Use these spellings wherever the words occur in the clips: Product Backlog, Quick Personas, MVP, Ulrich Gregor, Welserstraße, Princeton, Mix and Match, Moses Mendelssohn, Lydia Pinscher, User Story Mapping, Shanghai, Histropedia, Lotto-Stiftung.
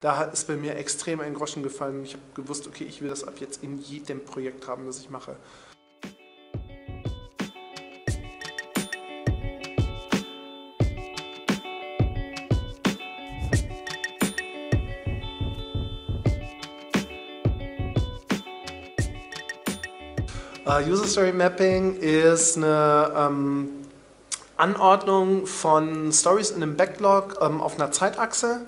Da ist bei mir extrem ein Groschen gefallen. Ich habe gewusst, okay, ich will das ab jetzt in jedem Projekt haben, das ich mache. User Story Mapping ist eine Anordnung von Stories in einem Backlog auf einer Zeitachse,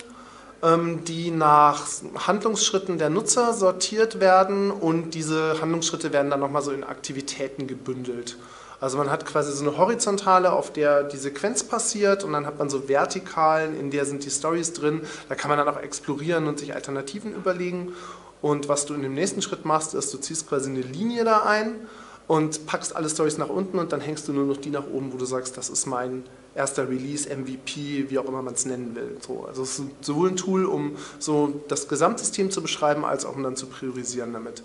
die nach Handlungsschritten der Nutzer sortiert werden, und diese Handlungsschritte werden dann nochmal so in Aktivitäten gebündelt. Also man hat quasi so eine horizontale, auf der die Sequenz passiert, und dann hat man so vertikalen, in der sind die Stories drin. Da kann man dann auch explorieren und sich Alternativen überlegen. Und was du in dem nächsten Schritt machst, ist, du ziehst quasi eine Linie da ein und packst alle Stories nach unten, und dann hängst du nur noch die nach oben, wo du sagst, das ist mein erster Release, MVP, wie auch immer man es nennen will. So, also es ist sowohl ein Tool, um so das Gesamtsystem zu beschreiben, als auch um dann zu priorisieren damit.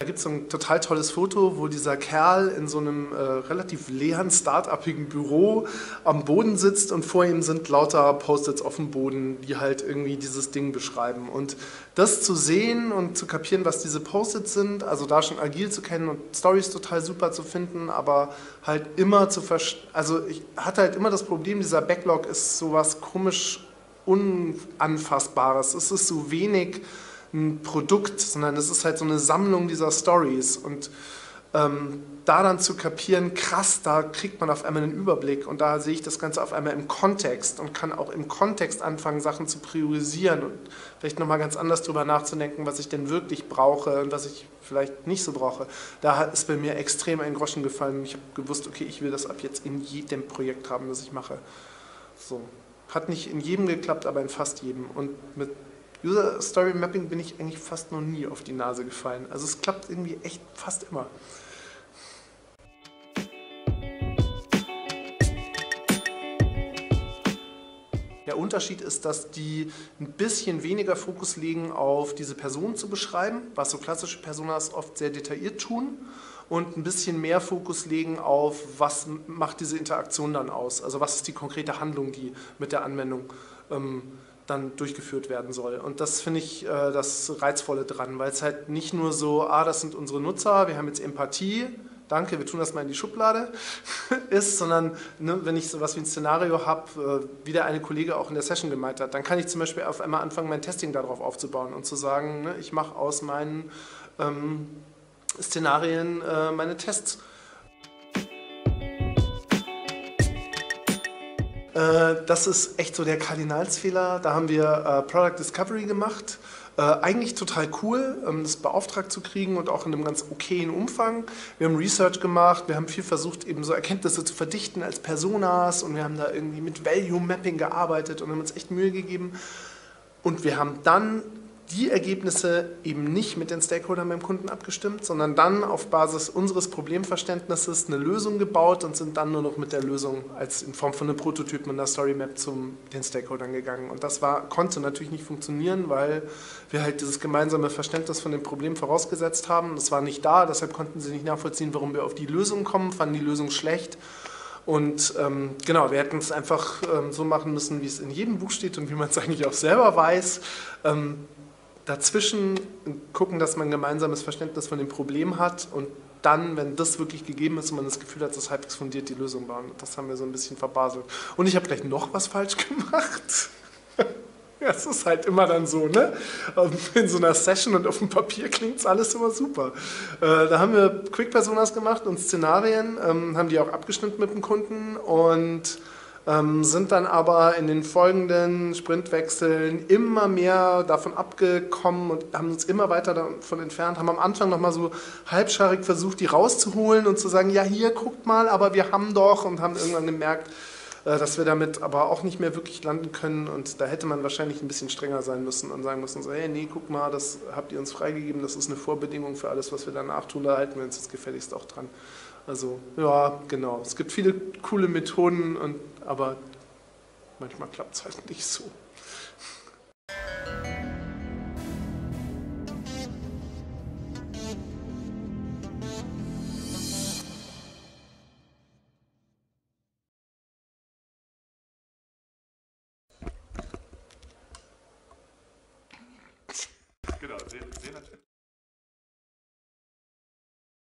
Da gibt es so ein total tolles Foto, wo dieser Kerl in so einem relativ leeren, start-upigen Büro am Boden sitzt, und vor ihm sind lauter Post-its auf dem Boden, die halt irgendwie dieses Ding beschreiben. Und das zu sehen und zu kapieren, was diese Post-its sind, also da schon agil zu kennen und Stories total super zu finden, aber halt immer zu verstehen, also ich hatte halt immer das Problem, dieser Backlog ist sowas komisch Unanfassbares, es ist so wenig ein Produkt, sondern es ist halt so eine Sammlung dieser Stories, und da dann zu kapieren, krass, da kriegt man auf einmal einen Überblick, und da sehe ich das Ganze auf einmal im Kontext und kann auch im Kontext anfangen, Sachen zu priorisieren und vielleicht nochmal ganz anders drüber nachzudenken, was ich denn wirklich brauche und was ich vielleicht nicht so brauche. Da ist bei mir extrem ein Groschen gefallen. Ich habe gewusst, okay, ich will das ab jetzt in jedem Projekt haben, das ich mache. So. Hat nicht in jedem geklappt, aber in fast jedem, und mit User Story Mapping bin ich eigentlich fast noch nie auf die Nase gefallen. Also es klappt irgendwie echt fast immer. Der Unterschied ist, dass die ein bisschen weniger Fokus legen auf diese Person zu beschreiben, was so klassische Personas oft sehr detailliert tun, und ein bisschen mehr Fokus legen auf, was macht diese Interaktion dann aus, also was ist die konkrete Handlung, die mit der Anwendung dann durchgeführt werden soll. Und das finde ich das Reizvolle dran, weil es halt nicht nur so, ah, das sind unsere Nutzer, wir haben jetzt Empathie, danke, wir tun das mal in die Schublade, ist, sondern ne, wenn ich sowas wie ein Szenario habe, wie der eine Kollege auch in der Session gemeint hat, dann kann ich zum Beispiel auf einmal anfangen, mein Testing darauf aufzubauen und zu sagen, ne, ich mache aus meinen Szenarien meine Tests. Das ist echt so der Kardinalsfehler. Da haben wir Product Discovery gemacht. Eigentlich total cool, das beauftragt zu kriegen und auch in einem ganz okayen Umfang. Wir haben Research gemacht, wir haben viel versucht, eben so Erkenntnisse zu verdichten als Personas, und wir haben da irgendwie mit Value Mapping gearbeitet und haben uns echt Mühe gegeben. Und wir haben dann die Ergebnisse eben nicht mit den Stakeholdern beim Kunden abgestimmt, sondern dann auf Basis unseres Problemverständnisses eine Lösung gebaut und sind dann nur noch mit der Lösung als in Form von einem Prototypen und einer Storymap zu den Stakeholdern gegangen. Und das konnte natürlich nicht funktionieren, weil wir halt dieses gemeinsame Verständnis von dem Problem vorausgesetzt haben. Das war nicht da, deshalb konnten sie nicht nachvollziehen, warum wir auf die Lösung kommen, fanden die Lösung schlecht. Und genau, wir hätten es einfach so machen müssen, wie es in jedem Buch steht und wie man es eigentlich auch selber weiß. Dazwischen gucken, dass man ein gemeinsames Verständnis von dem Problem hat, und dann, wenn das wirklich gegeben ist und man das Gefühl hat, dass halbwegs fundiert die Lösung bauen. Das haben wir so ein bisschen verbaselt. Und ich habe gleich noch was falsch gemacht. Das ist halt immer dann so, ne? In so einer Session und auf dem Papier klingt es alles immer super. Da haben wir Quick Personas gemacht und Szenarien, haben die auch abgestimmt mit dem Kunden, und sind dann aber in den folgenden Sprintwechseln immer mehr davon abgekommen und haben uns immer weiter davon entfernt, haben am Anfang nochmal so halbscharig versucht, die rauszuholen und zu sagen, ja hier, guckt mal, aber wir haben doch, und haben irgendwann gemerkt, dass wir damit aber auch nicht mehr wirklich landen können, und da hätte man wahrscheinlich ein bisschen strenger sein müssen und sagen müssen, so, hey, nee, guck mal, das habt ihr uns freigegeben, das ist eine Vorbedingung für alles, was wir danach tun, da halten wir uns jetzt gefälligst auch dran. Also, ja, genau. Es gibt viele coole Methoden, aber manchmal klappt es halt nicht so.